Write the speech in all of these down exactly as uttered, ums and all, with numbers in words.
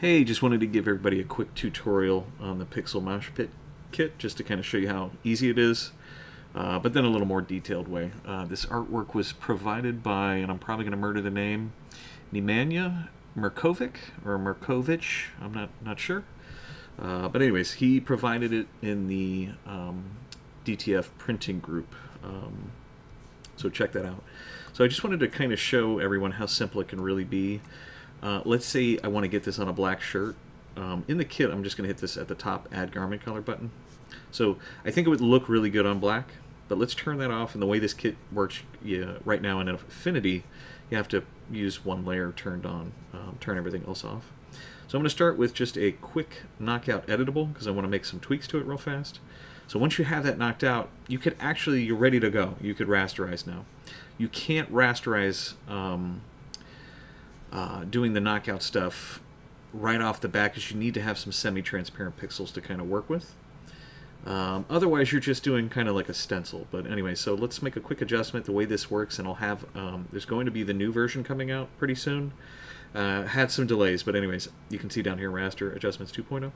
Hey, just wanted to give everybody a quick tutorial on the Pixel Moshpit kit, just to kind of show you how easy it is, uh, but then a little more detailed way. Uh, this artwork was provided by, and I'm probably going to murder the name, Nemanja Markovic, or Markovic, I'm not, not sure. Uh, but anyways, he provided it in the um, D T F printing group, um, so check that out. So I just wanted to kind of show everyone how simple it can really be. Uh, let's say I want to get this on a black shirt. Um, in the kit, I'm just going to hit this at the top Add Garment Color button. So I think it would look really good on black, but let's turn that off. And the way this kit works yeah, right now in Affinity, you have to use one layer turned on, um, turn everything else off. So I'm going to start with just a quick knockout editable because I want to make some tweaks to it real fast. So once you have that knocked out, you could actually, you're ready to go. You could rasterize now. You can't rasterize um, Uh, doing the knockout stuff right off the bat because you need to have some semi-transparent pixels to kind of work with. Um, otherwise you're just doing kind of like a stencil. But anyway, so let's make a quick adjustment the way this works, and I'll have, um, there's going to be the new version coming out pretty soon. Uh, had some delays, but anyways, you can see down here raster adjustments two point oh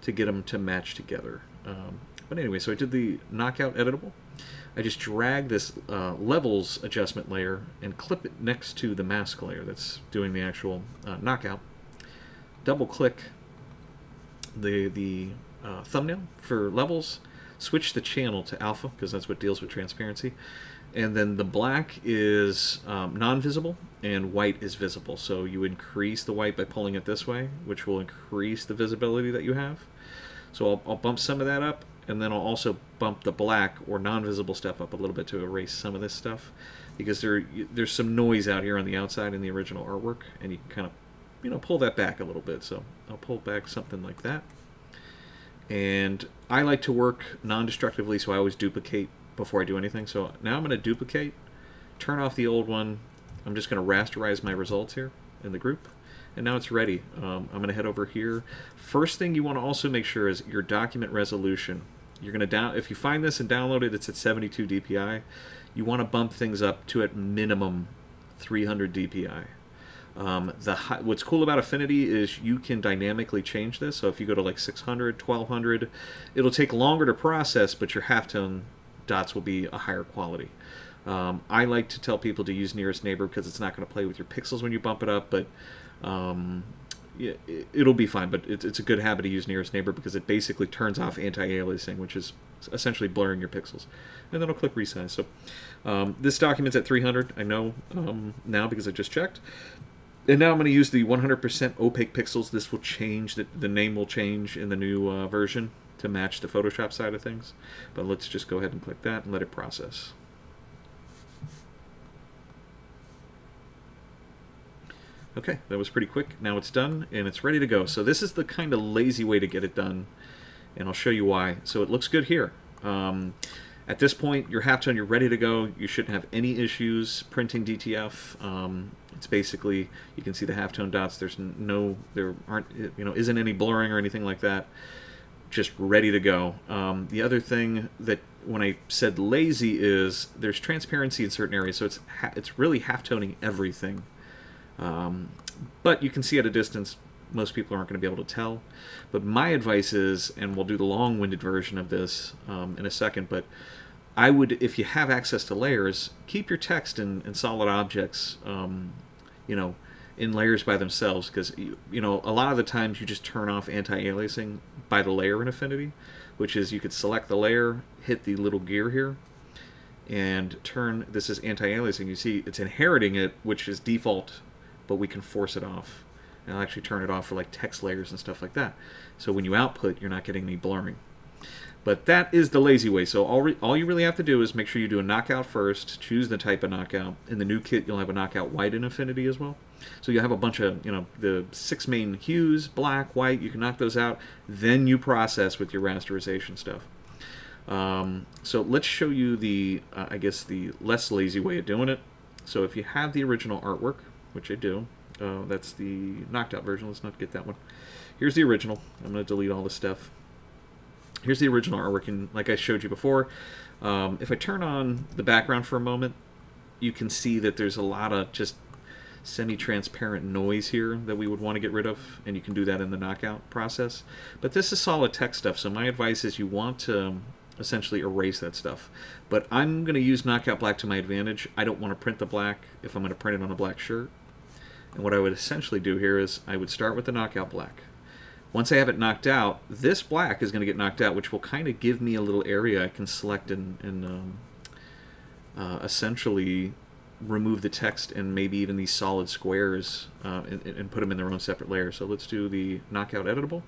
to get them to match together. Um, but anyway, so I did the knockout editable. I just drag this uh, levels adjustment layer and clip it next to the mask layer that's doing the actual uh, knockout. Double click the, the uh, thumbnail for levels, switch the channel to alpha because that's what deals with transparency, and then the black is um, non-visible and white is visible. So you increase the white by pulling it this way, which will increase the visibility that you have. So I'll, I'll bump some of that up, and then I'll also bump the black or non-visible stuff up a little bit to erase some of this stuff, because there there's some noise out here on the outside in the original artwork, and you can kind of, you know, pull that back a little bit. So I'll pull back something like that. And I like to work non-destructively, so I always duplicate before I do anything. So now I'm going to duplicate, turn off the old one. I'm just going to rasterize my results here in the group. And now it's ready. Um, I'm going to head over here. First thing you want to also make sure is your document resolution. You're going to down. If you find this and download it, it's at seventy-two D P I. You want to bump things up to at minimum three hundred D P I. Um, the high, what's cool about Affinity is you can dynamically change this. So if you go to like six hundred, twelve hundred, it'll take longer to process, but your halftone dots will be a higher quality. Um, I like to tell people to use nearest neighbor because it's not going to play with your pixels when you bump it up, but um, it, it'll be fine. But it, it's a good habit to use nearest neighbor because it basically turns off anti-aliasing, which is essentially blurring your pixels. And then I'll click resize. So um, this document's at three hundred. I know um, now because I just checked. And now I'm going to use the one hundred percent opaque pixels. This will change. The, the name will change in the new uh, version to match the Photoshop side of things. But let's just go ahead and click that and let it process. Okay, that was pretty quick. Now it's done and it's ready to go. So this is the kind of lazy way to get it done, and I'll show you why. So it looks good here. Um, at this point, your halftone, you're ready to go. You shouldn't have any issues printing D T F. Um, it's basically, you can see the halftone dots. There's no, there aren't, you know, isn't any blurring or anything like that. Just ready to go. Um, the other thing that when I said lazy is there's transparency in certain areas. So it's ha it's really halftoning everything. Um, but you can see at a distance, most people aren't going to be able to tell. But my advice is, and we'll do the long-winded version of this um, in a second, but I would, if you have access to layers, keep your text and, and solid objects, um, you know, in layers by themselves, because, you, you know, a lot of the times you just turn off anti-aliasing by the layer in Affinity, which is you could select the layer, hit the little gear here, and turn, this is anti-aliasing. You see it's inheriting it, which is default, but we can force it off. And I'll actually turn it off for like text layers and stuff like that. So when you output, you're not getting any blurring. But that is the lazy way. So all, re all you really have to do is make sure you do a knockout first, choose the type of knockout. In the new kit, you'll have a knockout white in Affinity as well. So you'll have a bunch of, you know, the six main hues, black, white, you can knock those out. Then you process with your rasterization stuff. Um, so let's show you the, uh, I guess, the less lazy way of doing it. So if you have the original artwork, which I do. Uh, that's the knocked out version. Let's not get that one. Here's the original. I'm going to delete all this stuff. Here's the original artwork, and like I showed you before, um, if I turn on the background for a moment, you can see that there's a lot of just semi-transparent noise here that we would want to get rid of, and you can do that in the knockout process. But this is solid text stuff, so my advice is you want to essentially erase that stuff. But I'm going to use knockout black to my advantage. I don't want to print the black if I'm going to print it on a black shirt. And what I would essentially do here is I would start with the knockout black. Once I have it knocked out, this black is going to get knocked out, which will kind of give me a little area I can select and, and um, uh, essentially remove the text and maybe even these solid squares uh, and, and put them in their own separate layer. So let's do the knockout editable.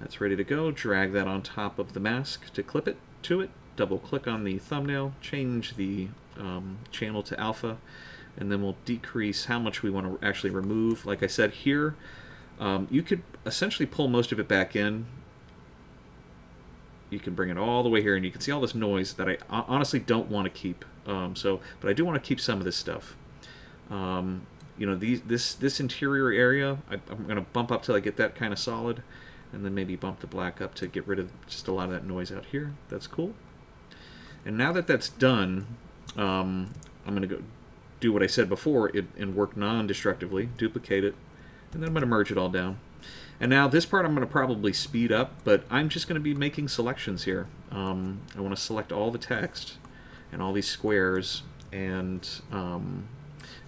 That's ready to go. Drag that on top of the mask to clip it to it. Double click on the thumbnail, change the um, channel to alpha, and then we'll decrease how much we want to actually remove. Like I said here, Um, you could essentially pull most of it back in. You can bring it all the way here, and you can see all this noise that I honestly don't want to keep. Um, so, but I do want to keep some of this stuff. Um, you know, these, this this interior area, I, I'm going to bump up till I get that kind of solid, and then maybe bump the black up to get rid of just a lot of that noise out here. That's cool. And now that that's done, um, I'm going to go do what I said before it, and work non-destructively. Duplicate it. And then I'm going to merge it all down. And now this part I'm going to probably speed up, but I'm just going to be making selections here. Um, I want to select all the text and all these squares, and um,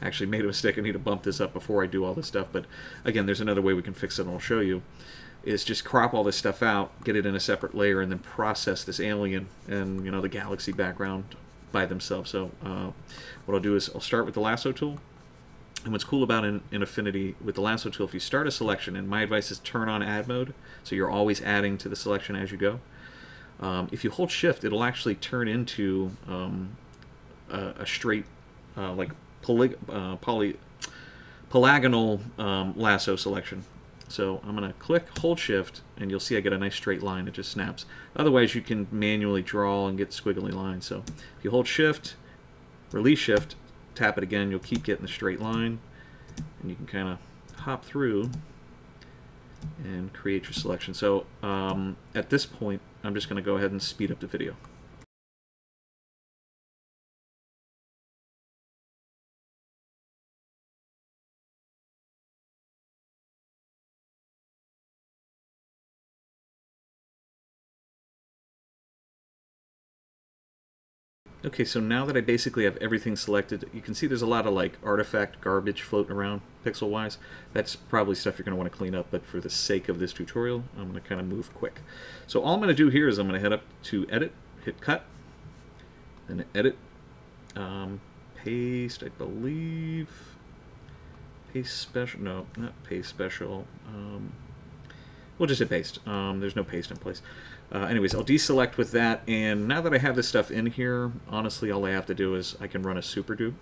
actually made a mistake. I need to bump this up before I do all this stuff, but again, there's another way we can fix it, and I'll show you, is just crop all this stuff out, get it in a separate layer, and then process this alien and, you know, the galaxy background by themselves. So uh, what I'll do is I'll start with the lasso tool. And what's cool about in, in Affinity with the lasso tool, if you start a selection, and my advice is turn on add mode, so you're always adding to the selection as you go. Um, if you hold shift, it'll actually turn into um, a, a straight, uh, like poly, uh, poly, polygonal um, lasso selection. So I'm going to click, hold shift, and you'll see I get a nice straight line. It just snaps. Otherwise, you can manually draw and get squiggly lines. So if you hold shift, release shift, tap it again, you'll keep getting the straight line, and you can kind of hop through and create your selection. So um, at this point, I'm just going to go ahead and speed up the video. Okay, so now that I basically have everything selected, you can see there's a lot of like artifact garbage floating around pixel-wise. That's probably stuff you're going to want to clean up, but for the sake of this tutorial, I'm going to kind of move quick. So all I'm going to do here is I'm going to head up to Edit, hit Cut, then Edit, um, Paste, I believe, Paste Special, no, not Paste Special, um, we'll just hit Paste. Um, there's no paste in place. Uh, anyways, I'll deselect with that, and now that I have this stuff in here, honestly, all I have to do is I can run a superdo,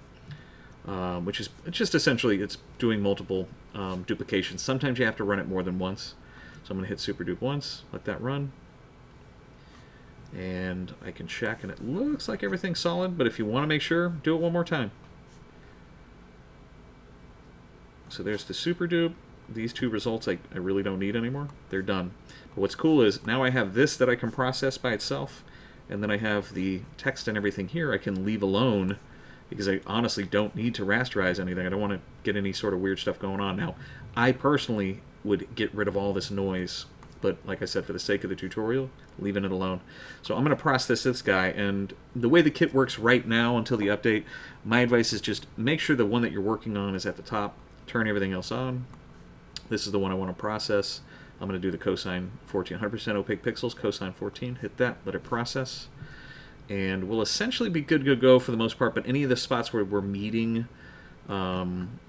um, which is just essentially it's doing multiple um, duplications. Sometimes you have to run it more than once, so I'm going to hit superdo once, let that run, and I can check, and it looks like everything's solid, but if you want to make sure, do it one more time. So there's the superdo. These two results I, I really don't need anymore. They're done. But what's cool is now I have this that I can process by itself, and then I have the text and everything here I can leave alone because I honestly don't need to rasterize anything. I don't want to get any sort of weird stuff going on. Now, I personally would get rid of all this noise, but like I said, for the sake of the tutorial, leaving it alone. So I'm going to process this guy, and the way the kit works right now until the update, my advice is just make sure the one that you're working on is at the top. Turn everything else on. This is the one I want to process. I'm going to do the cosine fourteen, one hundred percent opaque pixels, cosine fourteen. Hit that, let it process. And we'll essentially be good to go for the most part, but any of the spots where we're meeting um,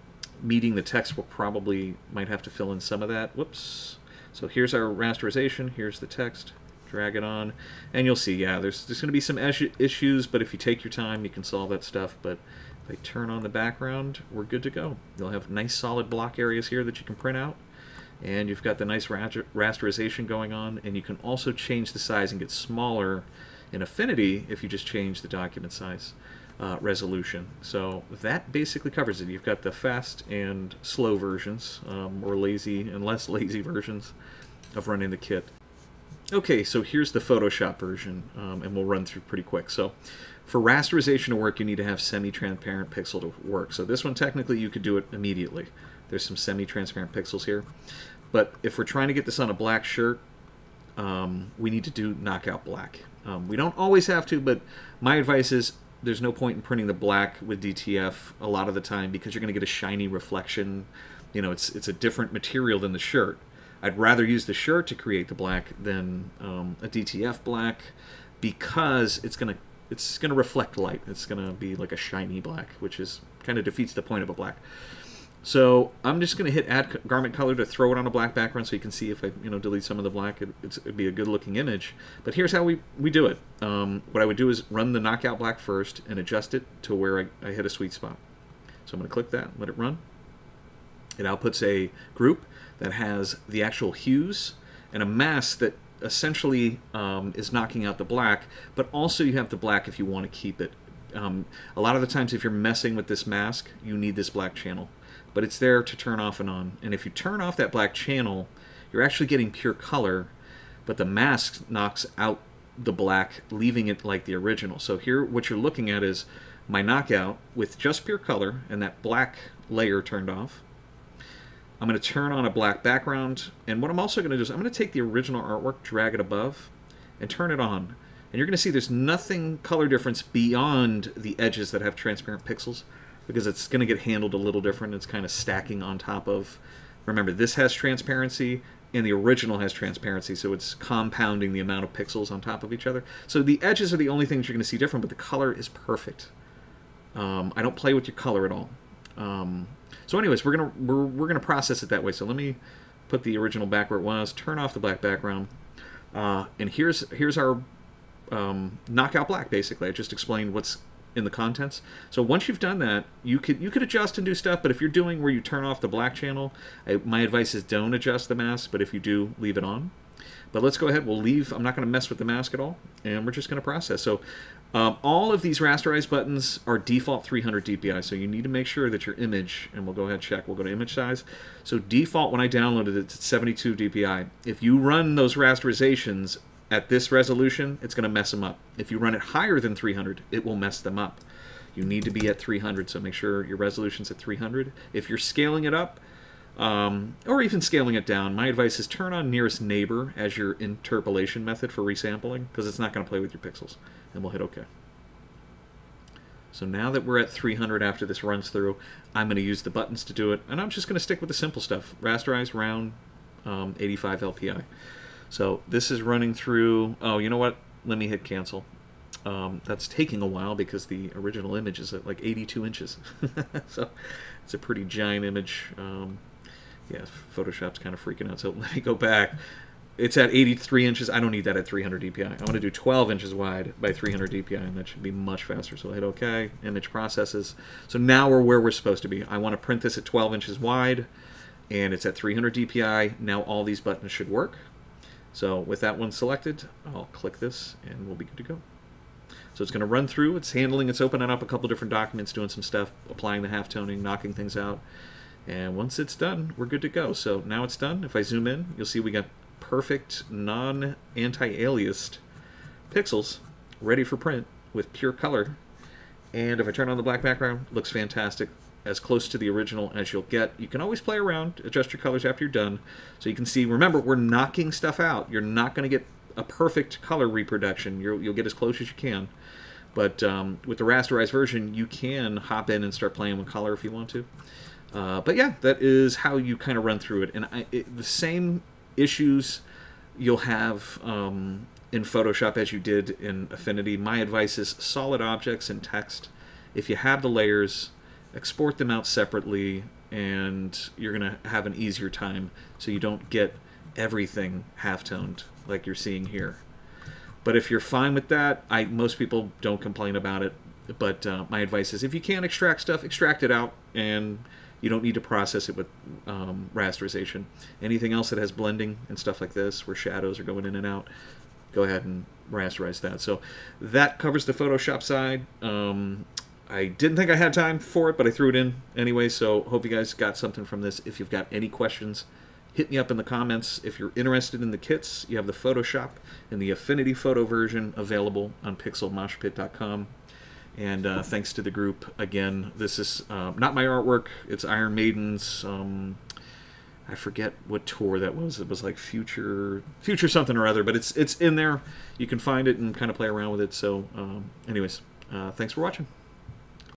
meeting the text, we'll probably might have to fill in some of that. Whoops. So here's our rasterization. Here's the text. Drag it on. And you'll see, yeah, there's, there's going to be some issues, but if you take your time, you can solve that stuff. But I turn on the background, we're good to go. You'll have nice solid block areas here that you can print out, and you've got the nice rasterization going on, and you can also change the size and get smaller in Affinity if you just change the document size uh, resolution. So that basically covers it. You've got the fast and slow versions, um, or lazy and less lazy versions of running the kit. Okay, so here's the Photoshop version, um, and we'll run through pretty quick. So for rasterization to work, you need to have semi-transparent pixel to work. So this one, technically, you could do it immediately. There's some semi-transparent pixels here. But if we're trying to get this on a black shirt, um, we need to do knockout black. Um, we don't always have to, but my advice is there's no point in printing the black with D T F a lot of the time because you're going to get a shiny reflection. You know, it's, it's a different material than the shirt. I'd rather use the shirt to create the black than um, a D T F black because it's going to it's going to reflect light. It's going to be like a shiny black, which is kind of defeats the point of a black. So I'm just going to hit Add Garment Color to throw it on a black background so you can see if I you know, delete some of the black, it, it's, it'd be a good-looking image. But here's how we, we do it. Um, what I would do is run the knockout black first and adjust it to where I, I hit a sweet spot. So I'm going to click that, let it run. It outputs a group that has the actual hues and a mask that essentially um, is knocking out the black, but also you have the black if you want to keep it. Um, a lot of the times if you're messing with this mask, you need this black channel. But it's there to turn off and on. And if you turn off that black channel, you're actually getting pure color, but the mask knocks out the black, leaving it like the original. So here, what you're looking at is my knockout with just pure color and that black layer turned off. I'm going to turn on a black background. And what I'm also going to do is I'm going to take the original artwork, drag it above, and turn it on. And you're going to see there's nothing color difference beyond the edges that have transparent pixels, because it's going to get handled a little different. It's kind of stacking on top of, remember, this has transparency and the original has transparency, so it's compounding the amount of pixels on top of each other. So the edges are the only things you're going to see different, but the color is perfect. Um, I don't play with your color at all. Um, so anyways, we're going to we're, we're going to process it that way. So let me put the original back where it was, turn off the black background, uh, and here's, here's our um, knockout black, basically. I just explained what's in the contents. So once you've done that, you could you could adjust and do stuff, but if you're doing where you turn off the black channel, I, my advice is don't adjust the mask, but if you do, leave it on. But let's go ahead, we'll leave, I'm not going to mess with the mask at all, and we're just going to process. So um, all of these rasterize buttons are default three hundred D P I, so you need to make sure that your image, and we'll go ahead and check, we'll go to image size. So default, when I downloaded it, it's at seventy-two D P I. If you run those rasterizations at this resolution, it's going to mess them up. If you run it higher than three hundred, it will mess them up. You need to be at three hundred, so make sure your resolution's at three hundred. If you're scaling it up, um, or even scaling it down, my advice is turn on nearest neighbor as your interpolation method for resampling, because it's not going to play with your pixels. And we'll hit OK. So now that we're at three hundred after this runs through, I'm going to use the buttons to do it, and I'm just going to stick with the simple stuff. Rasterize, round, um, eighty-five L P I. So this is running through, oh, you know what? Let me hit cancel. Um, that's taking a while because the original image is at like eighty-two inches. So it's a pretty giant image. Um, yeah, Photoshop's kind of freaking out. So let me go back. It's at eighty-three inches. I don't need that at three hundred D P I. I want to do twelve inches wide by three hundred D P I, and that should be much faster. So I'll hit OK, image processes. So now we're where we're supposed to be. I want to print this at twelve inches wide, and it's at three hundred D P I. Now all these buttons should work. So with that one selected, I'll click this and we'll be good to go. So it's going to run through, it's handling, it's opening up a couple different documents, doing some stuff, applying the halftoning, knocking things out. And once it's done, we're good to go. So now it's done. If I zoom in, you'll see we got perfect non-anti-aliased pixels ready for print with pure color. And if I turn on the black background, it looks fantastic. As close to the original as you'll get. You can always play around, adjust your colors after you're done. So you can see, remember, we're knocking stuff out. You're not going to get a perfect color reproduction. You're, you'll get as close as you can. But um, with the rasterized version, you can hop in and start playing with color if you want to. Uh, but yeah, that is how you kind of run through it. And I, it, the same issues you'll have um, in Photoshop as you did in Affinity. My advice is solid objects and text. If you have the layers, export them out separately, and you're going to have an easier time so you don't get everything half-toned like you're seeing here. But if you're fine with that, I most people don't complain about it, but uh, my advice is if you can't extract stuff, extract it out, and you don't need to process it with um, rasterization. Anything else that has blending and stuff like this, where shadows are going in and out, go ahead and rasterize that. So that covers the Photoshop side. Um, I didn't think I had time for it, but I threw it in anyway, so hope you guys got something from this. If you've got any questions, Hit me up in the comments if you're interested in the kits. You have the Photoshop and the Affinity Photo version available on pixel mosh pit dot com. And uh, thanks to the group again. This is uh, not my artwork. It's Iron Maiden's. Um, I forget what tour that was. It was like Future, Future something or other. But it's it's in there. You can find it and kind of play around with it. So, um, anyways, uh, thanks for watching.